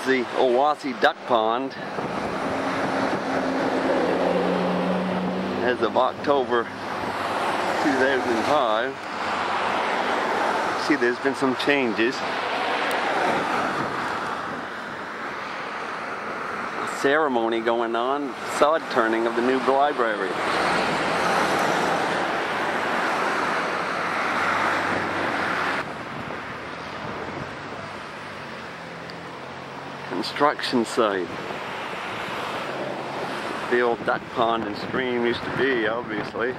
is the Owaissa Duck Pond as of October 2005. See, there's been some changes. A ceremony going on, sod turning of the new library. Construction site. The old duck pond and stream used to be, obviously.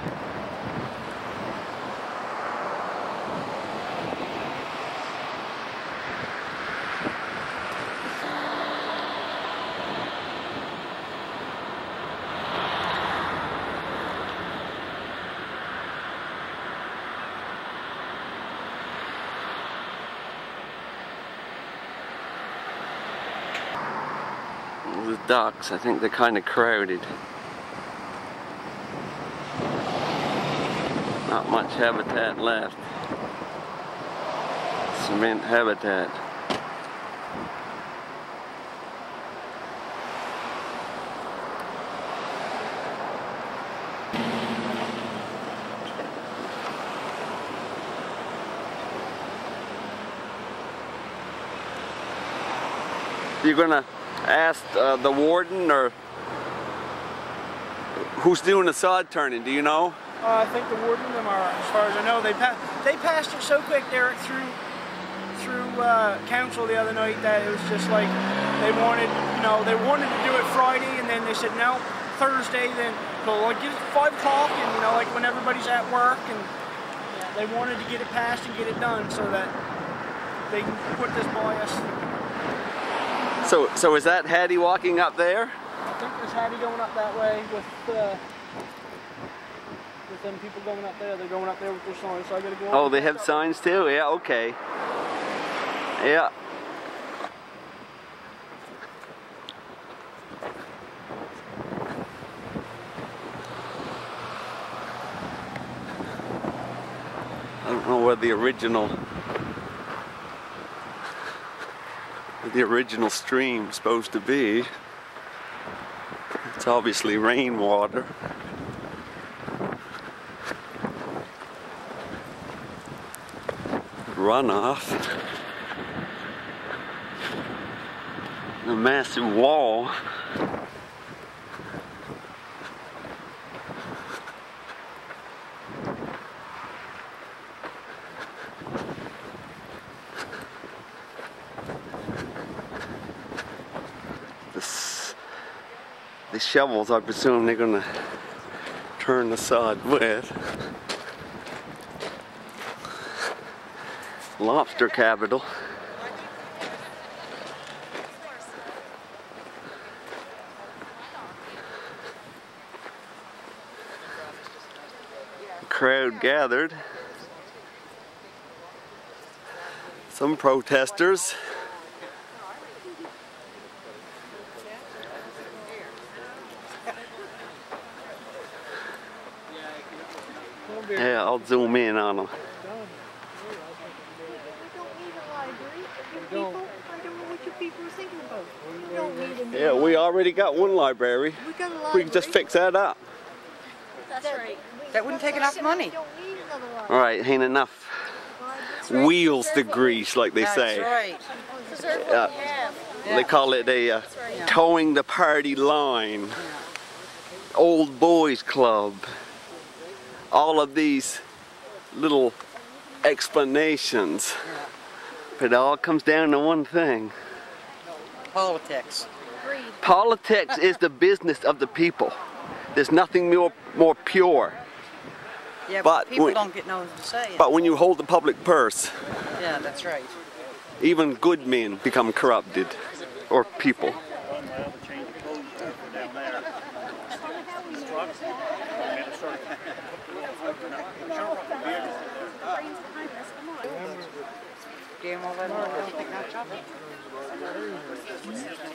The ducks, I think they're kind of crowded. Not much habitat left. Cement habitat. You're gonna asked the warden or who's doing the sod turning, do you know? I think the warden and them are, as far as I know. They passed it so quick, Derek, through council the other night that it was just like they wanted, you know, they wanted to do it Friday and then they said no, Thursday, then so like it's 5 o'clock and, you know, like when everybody's at work, and they wanted to get it passed and get it done so that they can put this by us. So is that Hattie walking up there? I think there's Hattie going up that way with them people going up there. They're going up there with their signs, so I gotta go on. Oh, they have signs too? Yeah, okay. Yeah. I don't know where the original stream supposed to be. It's obviously rainwater. Runoff. A massive wall. Shovels, I presume they're gonna turn the sod with. Lobster capital. Crowd gathered. Some protesters. Yeah, I'll zoom in on them. Yeah, we already got one library. We can just fix that up. That's right. That wouldn't take enough money. All right, ain't enough wheels to grease, like they say. That's right. They call it a towing the party line. Old boys club. All of these little explanations, but it all comes down to one thing. Politics. Politics is the business of the people. There's nothing more pure. Yeah, but people don't get no say. But when you hold the public purse, yeah, that's right. Even good men become corrupted, or people.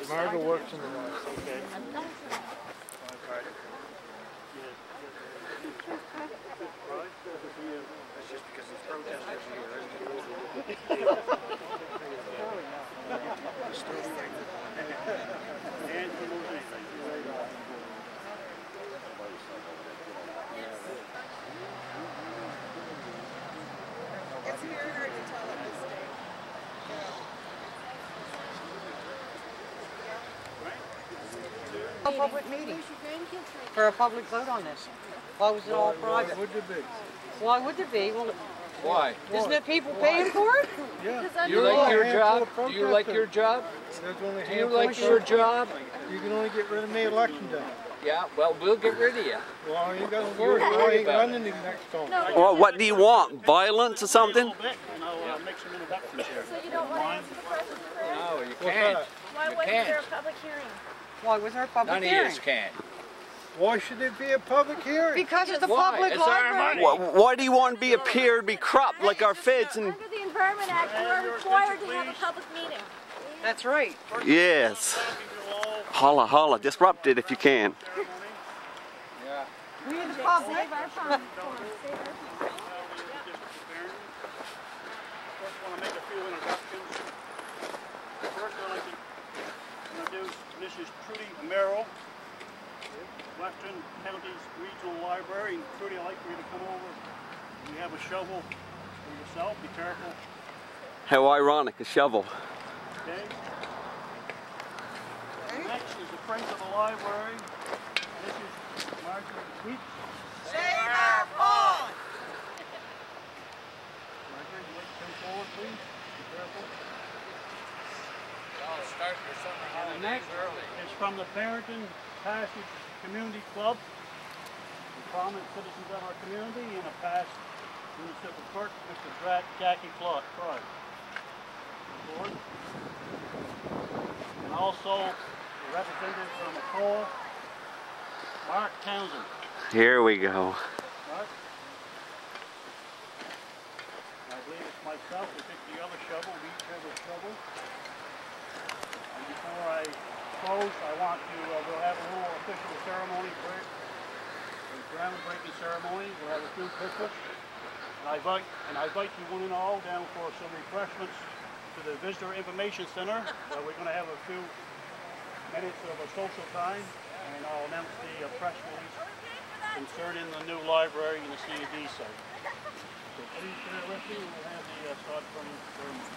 Margo works in the north, okay. That's just because there's protesters here. And for most anything. It's very hard to tell at this stage. A public meeting for a public vote on this. Why was it all private? Why would there be? Why would there be? Well, why? Isn't it people paying for it? Yeah. You like your job? Do you like your job? Do you like your job? You can only get rid of me election day. Yeah, well, we'll get rid of you. Well, you got to worry. You ain't running the next time. Well, what do you want? Violence or something? I'll mix them in a vacuum chair. So you don't want to answer the question, Chris? No, you can't. Why wasn't there a public hearing? Why was there a public hearing? None of us can. Why should there be a public hearing? Because it's a public library. Why do you want to be appear to be corrupt like our feds? And under the Environment Act, we're required to have a public meeting. That's right. Yes. Holla, holla. Disrupt it if you can. Yeah. We in the public. Save our pond. This is Trudy Merrill, Western Counties Regional Library. And Trudy, I'd like for you to come over. You have a shovel for yourself. Be careful. How ironic, a shovel. Okay. Next is the Friends of the Library. This is Marjorie. Save our pond! Marjorie, would you like to come forward, please? Be careful. And the next is from the Ferrenton Passage Community Club, the prominent citizens of our community, and a past municipal clerk, Mr. Jackie Clark. And also the representative from the Corps, Mark Townsend. Here we go. Mark. I believe it's myself who picked the other shovel. We each have a shovel. Before I close, I want to, we'll have a little official ceremony first, a groundbreaking ceremony. We'll have a few pictures. And I invite you one and all down for some refreshments to the Visitor Information Center. We're going to have a few minutes of a social time, and I'll announce the press release concerning the new library and the C&D site. So please share with me, and we'll have the start from the ceremony.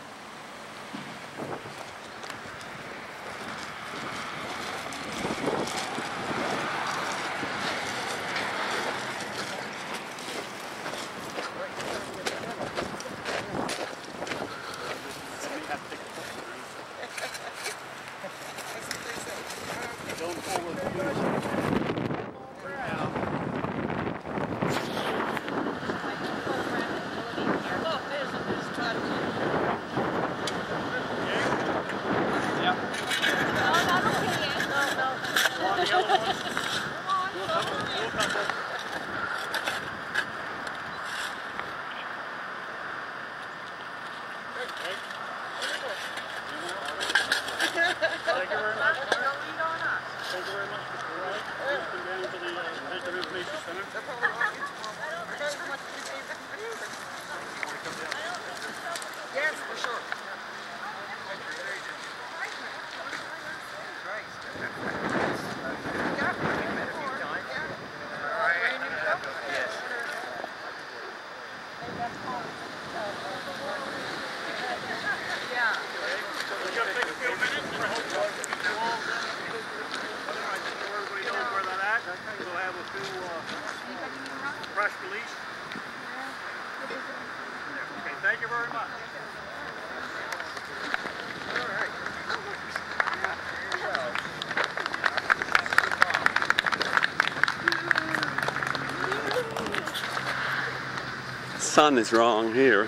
The sun is wrong here.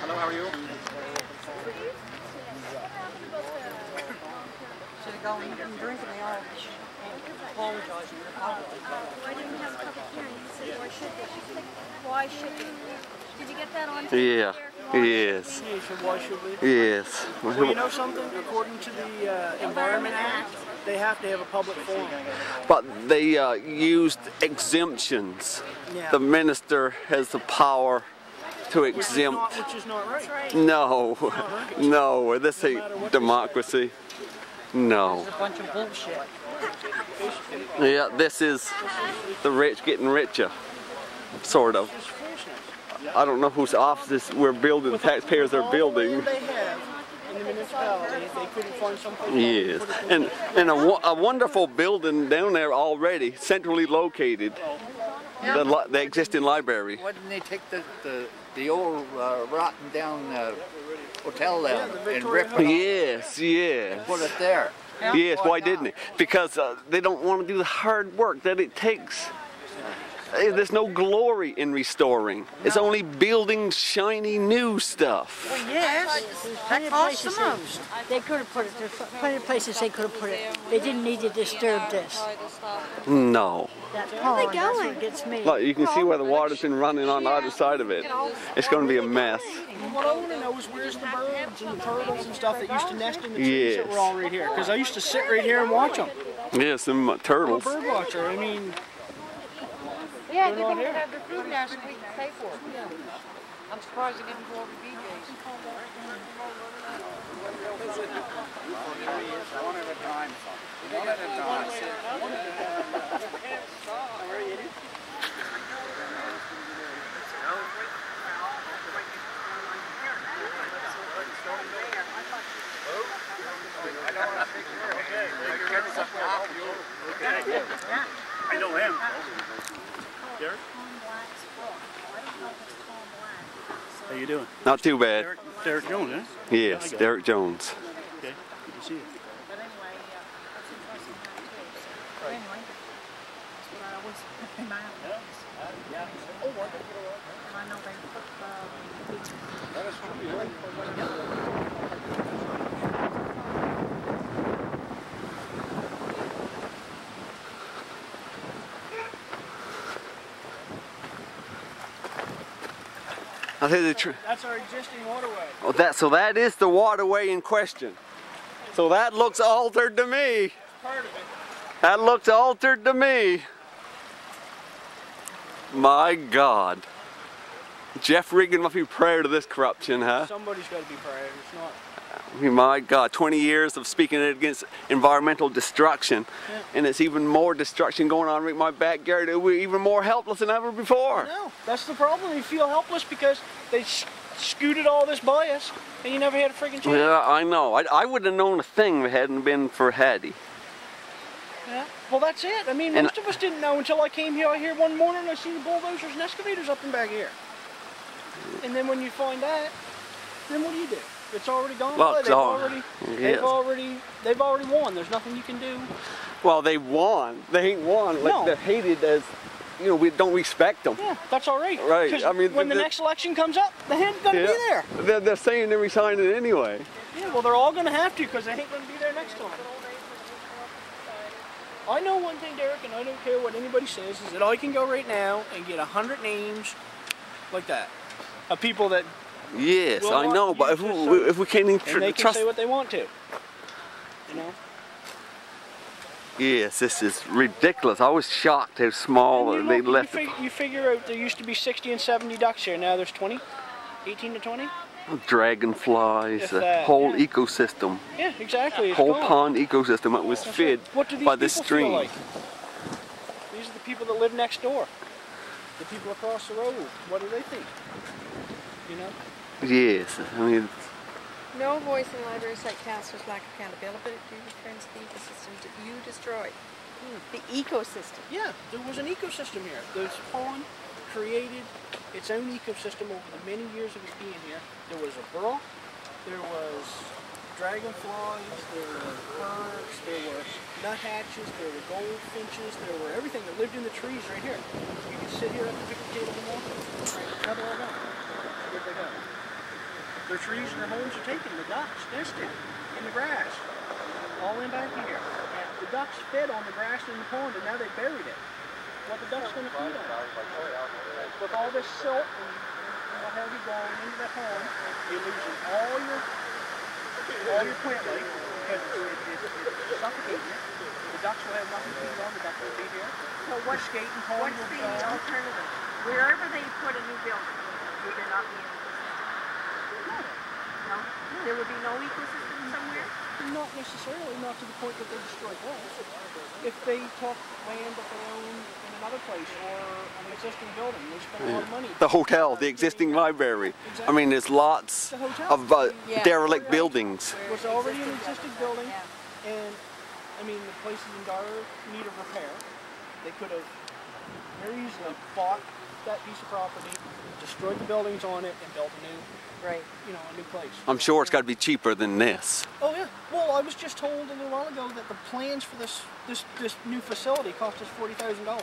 Hello, how are you? Should have gone and drinking the Irish. Apologizing. Why didn't you have a cup of tea? You said, why should they? Why should they? Did you get that on? Yeah. Yes. Why should we? Yes. Well, you know something? According to the Environment Act, they have to have a public forum. But they used exemptions. Yeah. The minister has the power to exempt. Which is not right. No, no, this ain't democracy. No. This is a bunch of bullshit. Yeah, this is the rich getting richer, sort of. I don't know whose office we're building, the taxpayers are building. Yes, and a wonderful building down there already, centrally located, the existing library. Why didn't they take the old rotten down hotel down and rip it up? Yes, yes. And put it there. Yeah, yes, why didn't it? Because they don't want to do the hard work that it takes. There's no glory in restoring. No. It's only building shiny new stuff. Well, yes, that costs the most. They could have put it there. Plenty of places they could have put it. They didn't need to disturb this. No. That pond, that's what gets me. Look, you can see where the water's been running on either side of it. It's going to be a mess. What I want to know is where's the birds and the turtles and stuff that used to nest in the trees that were all right here? Because I used to sit right here and watch them. Yes, and turtles. I'm a bird watcher. I mean. Yeah, they're going to have the food now so we can pay for it. I'm surprised they didn't go over BJ's. One at a time. One at a time. I don't want to take your hand. I know him. Derek? How you doing? Not too bad. Derek Jones, huh? Eh? Yes, Derek Jones. Okay, good to see you. But anyway, that's impressive too. Anyway, that's what I always in my office. That's our existing waterway. Oh, so that is the waterway in question. So that looks altered to me. Part of it. That looks altered to me. My God. Jeff Regan must be prior to this corruption, huh? Somebody's got to be prior. It's not. I mean, my God, 20 years of speaking against environmental destruction, yeah. And it's even more destruction going on in my backyard. We're even more helpless than ever before. No, that's the problem. You feel helpless because they scooted all this by us, and you never had a freaking chance. Yeah, I know. I wouldn't have known a thing if it hadn't been for Hattie. Yeah. Well, that's it. I mean, most of us didn't know until I came here. I hear one morning and I see the bulldozers and excavators up and back here. And then when you find that, then what do you do? It's already gone. Well, they've already won. There's nothing you can do. Well, they won. They ain't won. Like no. They're hated as, you know, we don't respect them. Yeah, that's all right. Right. I mean, when the next election comes up, the hand's gonna be there. They're saying they're resigning anyway. Yeah. Well, they're all gonna have to because they ain't gonna be there next time. I know one thing, Derek, and I don't care what anybody says, is that I can go right now and get 100 names like that of people that. Yes, we'll I know, but if we can't even trust... And they can say what they want to, you know? Yes, this is ridiculous. I was shocked how small they left it. You figure out there used to be 60 and 70 ducks here, now there's 20? 18 to 20? Dragonflies, the whole ecosystem. Yeah, exactly. Whole pond ecosystem that was fed by this stream. What do these people feel like? These are the people that live next door. The people across the road, what do they think? You know? Yes, I mean... No voice in libraries like councillors lack accountability due to returns to the ecosystem that you destroyed. The ecosystem. Yeah, there was an ecosystem here. This pond created its own ecosystem over the many years of it being here. There was a burrow, there was dragonflies, there were birds, there were nuthatches, there were goldfinches, there were everything that lived in the trees right here. You could sit here at the picnic table and walk right now. Their trees and their homes are taken. The ducks nested in the grass, all in back here. The ducks fed on the grass in the pond, and now they buried it. What the ducks going to feed on? With all this silt and what have you going into that pond, you're losing all your plant life because it's suffocating it. The ducks will have nothing to feed on. The ducks will be here. So what's the alternative? Wherever they put a new building. would there not be any weaknesses? No. No? There would be no weaknesses somewhere? Not necessarily, not to the point that they destroy walls. If they took land that they own in another place or an existing building, they spend a lot of money. The hotel, the existing library. Exactly. I mean, there's lots of derelict buildings. It was already an existing building, and I mean, the place is in dire need of repair. They could have very easily bought that piece of property, destroyed the buildings on it, and built a new, you know, a new place. I'm sure it's got to be cheaper than this. Oh yeah. Well, I was just told a little while ago that the plans for this new facility cost us $40,000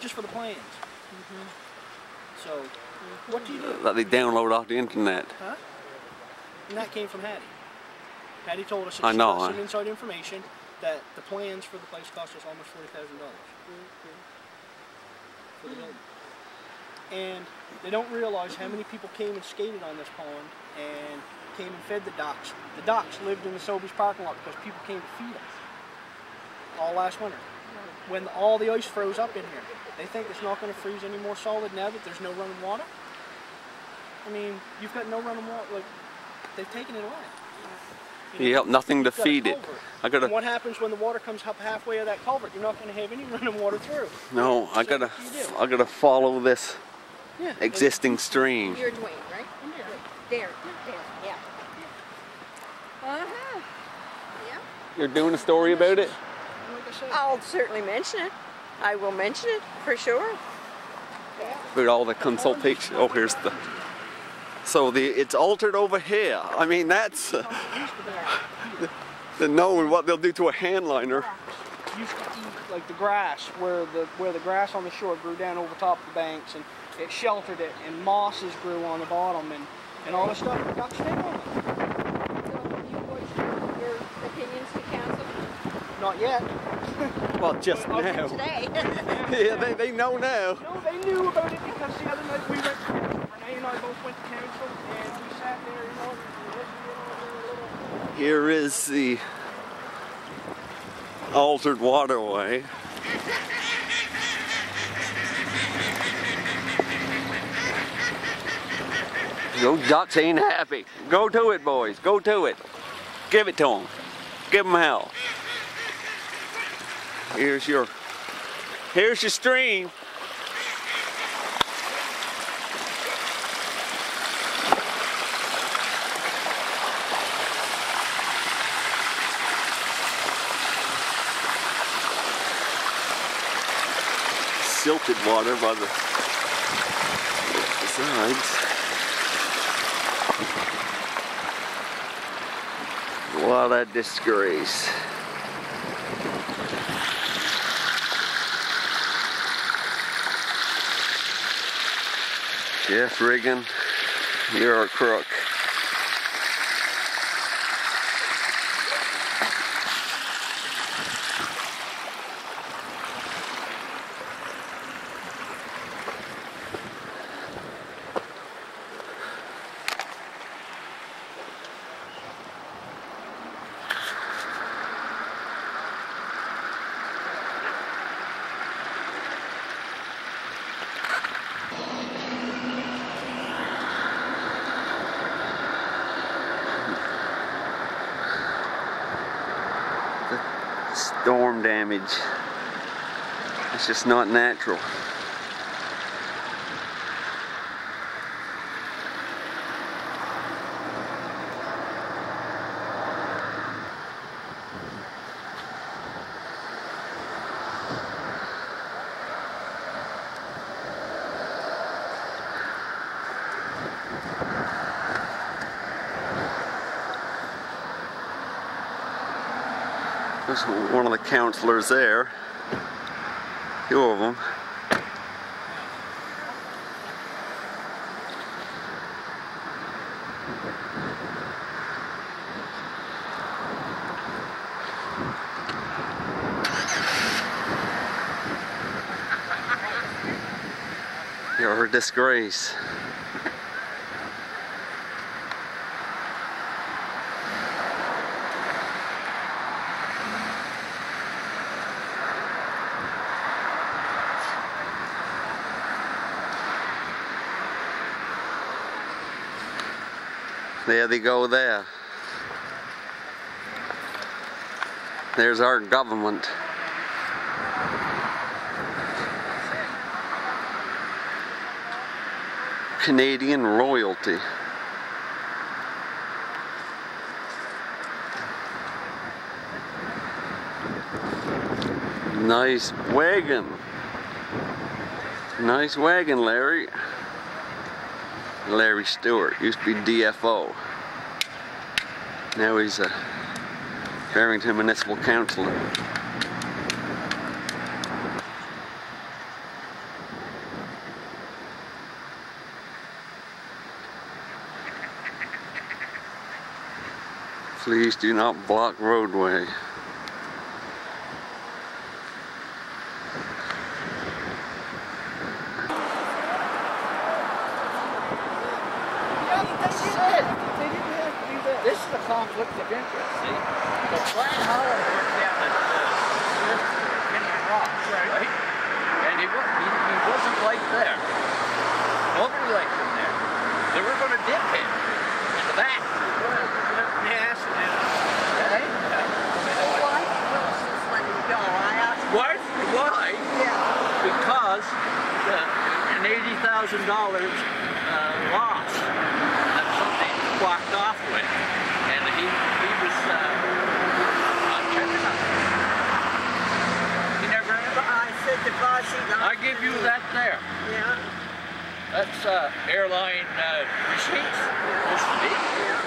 just for the plans. Mm-hmm. So, what do you do? That they download off the internet. Huh? And that came from Hattie. Hattie told us that she got some inside information that the plans for the place cost us almost $40,000 for the building. And they don't realize how many people came and skated on this pond and came and fed the docks. The docks lived in the Sobeys parking lot because people came to feed us all last winter. When all the ice froze up in here, they think it's not going to freeze any more solid now that there's no running water. I mean, you've got no running water. Like, they've taken it away. You know, nothing to feed it. And what happens when the water comes up halfway of that culvert? You're not going to have any running water through. No, so I gotta follow this existing stream. You're Dwayne, right? Yeah. There, yeah. Uh-huh. Yeah. You're doing a story about it? I'll certainly mention it. I will mention it for sure. Yeah. With all the consultation. Oh, here's the. So it's altered over here. I mean, that's the knowing what they'll do to a handliner. Used to eat like the grass, where the grass on the shore grew down over top of the banks, and it sheltered it, and mosses grew on the bottom, and all this stuff got stayed on it. So you voiced your opinions to council? Not yet. Well, just now. Today. Yeah, they know now. No, they knew about it because the other night we went. Renee and I both went to council, and we sat there, you know, and listened to it. Here is the altered waterway. Yo, ducks ain't happy. Go to it, boys. Go to it. Give it to them. Give them hell. Here's your stream. Silted water by the sides. What a disgrace. Jeff Regan, you're a crook. Storm damage. It's just not natural. There's one of the counselors there, a few of them. You're a disgrace. There they go there. There's our government. Canadian royalty. Nice wagon. Nice wagon, Larry. Larry Stewart, used to be DFO. Now he's a Ferrenton Municipal Councilor. Please do not block roadway. Conflict of interest, see? The plan Holland worked down at Indian Rocks, right? And he wasn't like there. Nobody liked him there. They were going to dip him in the back. Yes, it is. Right? Why? Why? Why? Yeah. Because an $80,000 loss that something walked off with. He was not checking up. He never ever, I said the boss, he lost. I give you that there. Yeah. That's airline receipts. Supposed to be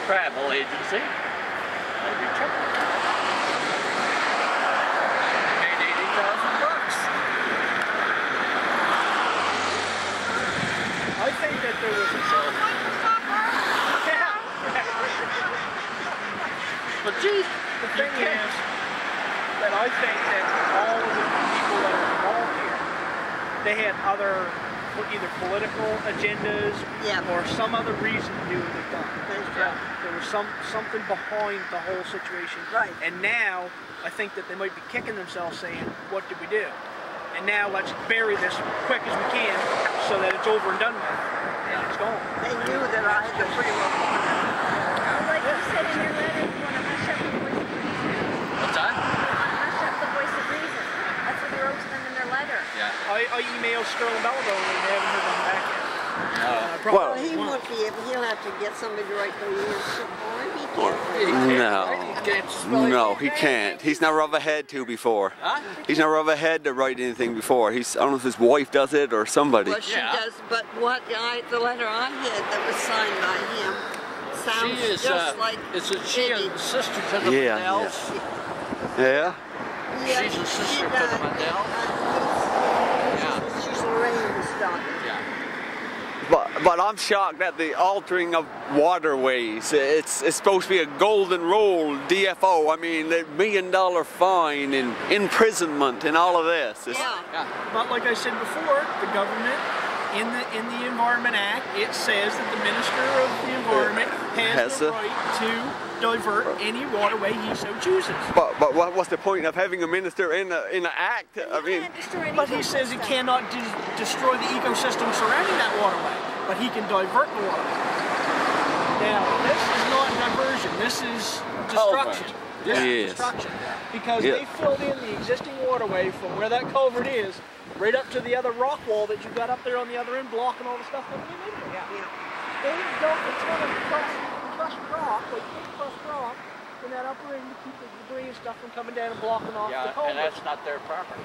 travel agency. Maybe check it. He made $80,000. I think that there was a But geez, the thing is that I think that all of the people that are involved here, they had other either political agendas or some other reason to do what they've done. There was something behind the whole situation. Right. And now I think that they might be kicking themselves saying, what did we do? And now let's bury this as quick as we can so that it's over and done with. And it's gone. They knew that I had to pretty well on that. Like you said in your letter, you want to hush up the voice of reason. What's that? You want to hush up the voice of reason. That's what they wrote to them in their letter. Yeah. I emailed Sterling Bell though, and they haven't heard them back yet. Well, he won't be able, he'll have to get somebody to write the leadership board. He can't. No. No, he can't. He's never ever had to before. Huh? He's never ever had to write anything before. He's, I don't know if his wife does it or somebody. Well, she does, but what the letter I had that was signed by him. Sounds she is just like it's a, she is a sister to the Mandels. Yeah. She's a sister to the Mandels. She's Lorraine's daughter. Yeah. But I'm shocked at the altering of waterways. It's supposed to be a golden rule, DFO. I mean, the $1 million fine and imprisonment and all of this. But like I said before, the government. In the Environment Act, it says that the Minister of the Environment has the right to divert any waterway he so chooses. But what's the point of having a minister in an act? I mean, but he says he cannot destroy the ecosystem surrounding that waterway, but he can divert the waterway. Now, this is not diversion. This is destruction. Destruction. Because they filled in the existing waterway from where that culvert is right up to the other rock wall that you got up there on the other end, blocking all the stuff that came in there. They don't crushed rock in that upper end to keep the debris and stuff from coming down and blocking off the culvert. And that's not their property.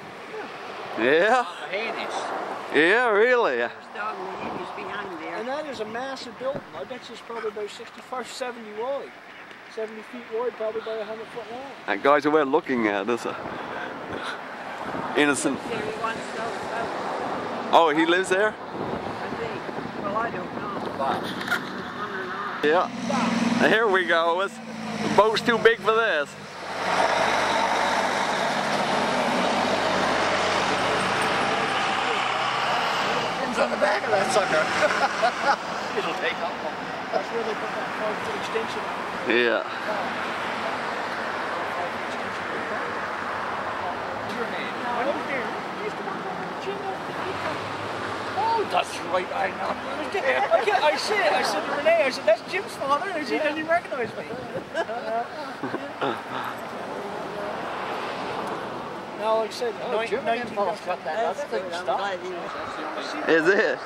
Really? There's dog leaves behind there. And that is a massive building. I bet you it's probably about 65, 70 wide. 70 feet wide, probably about 100 foot long. That guy's aware looking at us. Innocent. Oh, he lives there? I think. Well, I don't know. Yeah. Here we go. The boat's too big for this. It's on the back of that sucker. It'll take up. That's where they put that 5-foot extension. Yeah. Oh, that's right, I know. I said it. I said to Renee, I said, that's Jim's father, and he doesn't even recognize me. No, like I said, oh, Jim and Paul's got that other thing stuff. Is it?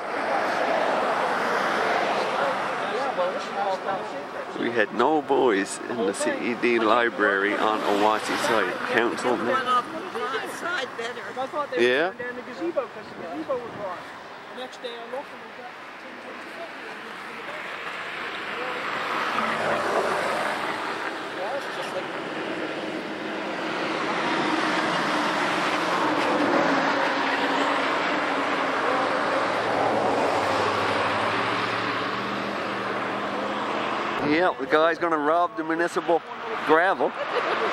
We had no boys in the CED library on Owaissa site. Council I thought they were down the gazebo because the gazebo was gone. The next day I looked and we got 10:27. Yeah, it's just like... Yeah, the guy's going to rob the municipal gravel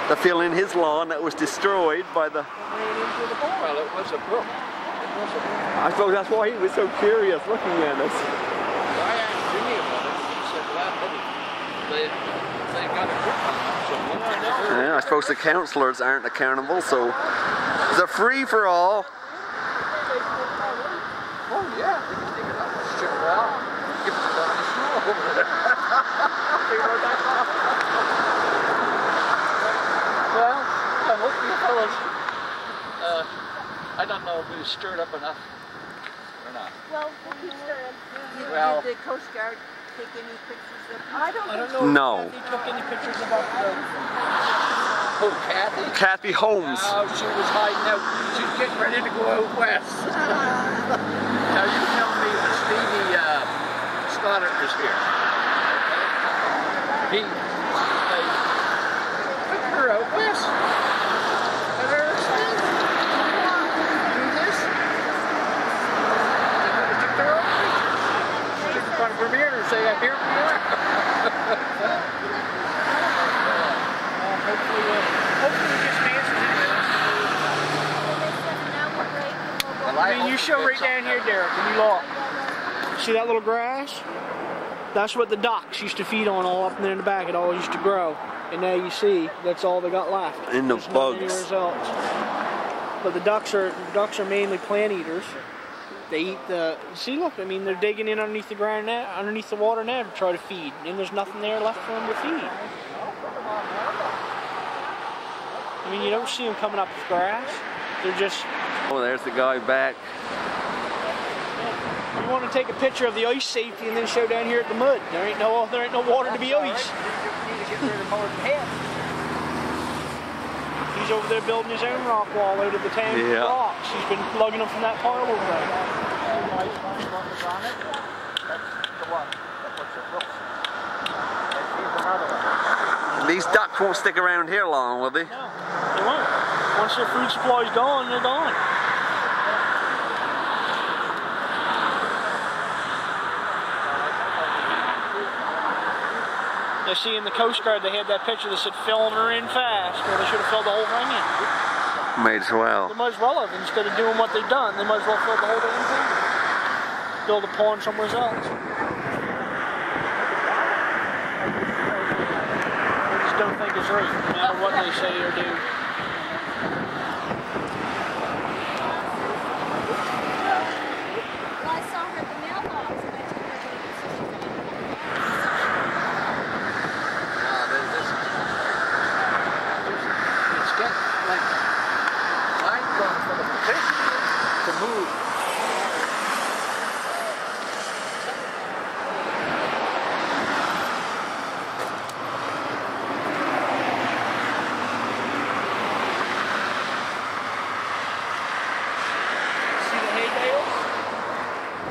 to fill in his lawn that was destroyed by the... Well, it was a brook. I suppose that's why he was so curious looking at us. I asked Jimmy about it. He said, well, they got a brook on them, so what do I know? Yeah, I suppose the councillors aren't accountable, so it's a free-for-all. Oh, yeah, they can take it up and strip it out and give it to the school over there. They wrote that off. Well, I hope you fellas... I don't know if we stirred up enough or not. Well, we stirred up. Well, did the Coast Guard take any pictures of people? I don't know if they took any pictures about the... Who, Kathy? Kathy Holmes. Oh, she was hiding out. She's getting ready to go out west. Now, you tell me when Stevie Stoddard was here. He took her out west. From here and say, I'm here from here. Hopefully it just answers it. I mean, you show right down here, Derek, when you walk. See that little grass? That's what the ducks used to feed on all up there in the back. It all used to grow. And now you see, that's all they got left. And the bugs. But the ducks are mainly plant eaters. They eat the, see look, I mean they're digging in underneath the ground now, underneath the water now to try to feed, and there's nothing there left for them to feed. I mean you don't see them coming up with grass, they're just... Oh, there's the guy back. You want to take a picture of the ice safety and then show down here at the mud. There ain't no water to be iced. He's over there building his own rock wall out of the tank rocks. He's been plugging them from that pile over there. These ducks won't stick around here long, will they? No, they won't. Once their food supply's gone, they're gone. You see, in the Coast Guard, they had that picture that said, filling her in fast. Well, they should have filled the whole thing in. Might as well. They might as well have. Instead of doing what they've done, they might as well fill the whole thing in. Build a pond somewhere else. I just don't think it's right, no matter what they say or do.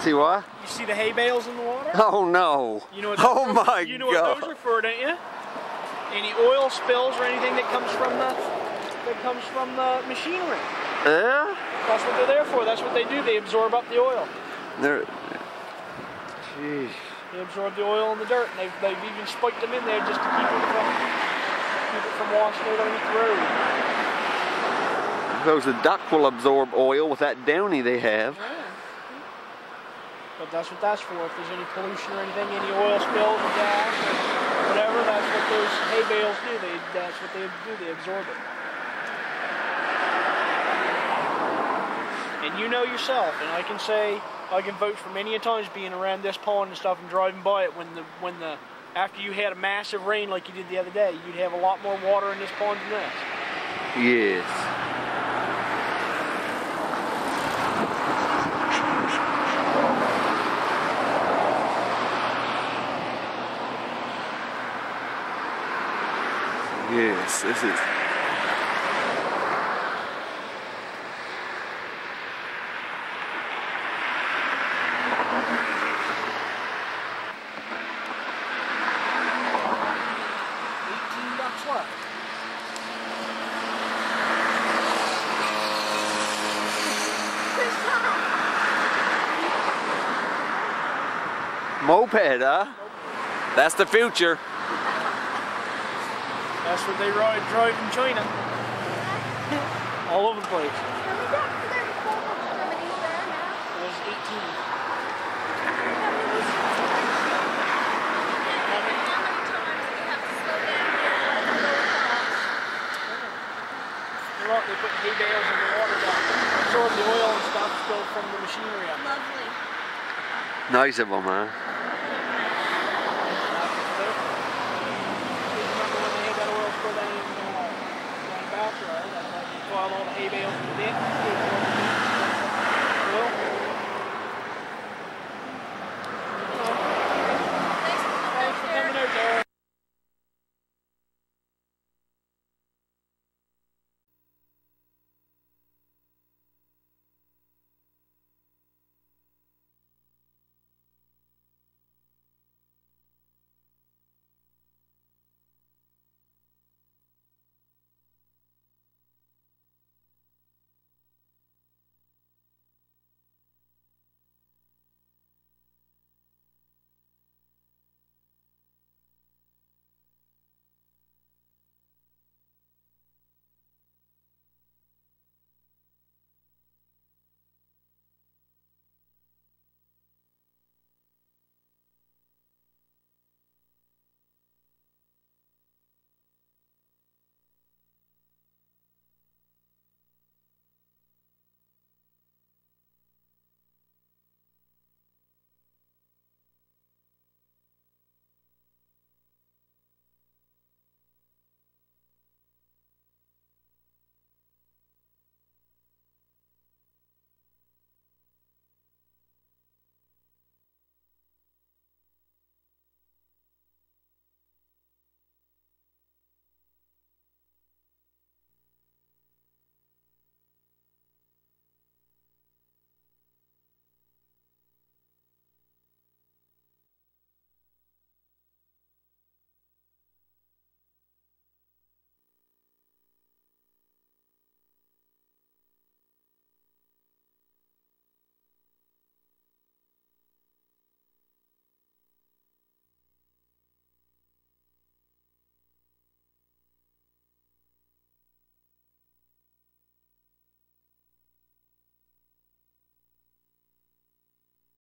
See what? You see the hay bales in the water? Oh no! You know what those are for, don't you? Any oil spills or anything that comes from the machinery? Yeah. That's what they're there for. That's what they do. They absorb up the oil. They're. Jeez. They absorb the oil and the dirt, and they've even spiked them in there just to keep it from washing out underneath the road. Those the duck will absorb oil with that downy they have. Yeah. But that's what that's for. If there's any pollution or anything, any oil spills or gas or whatever, that's what those hay bales do. That's what they do. They absorb it. And you know yourself, and I can say I can vouch for many a times being around this pond and stuff and driving by it when after you had a massive rain like you did the other day, you'd have a lot more water in this pond than this. Yes. Yes, this is. $18 left. Moped, huh? Moped. That's the future. That's what they drive in China. All over the place. There's 18. Look, they put hay bales in the water down. Absorb the oil and stuff to go from the machinery up. Lovely. Nice of them, huh? All the hay bales in the deck.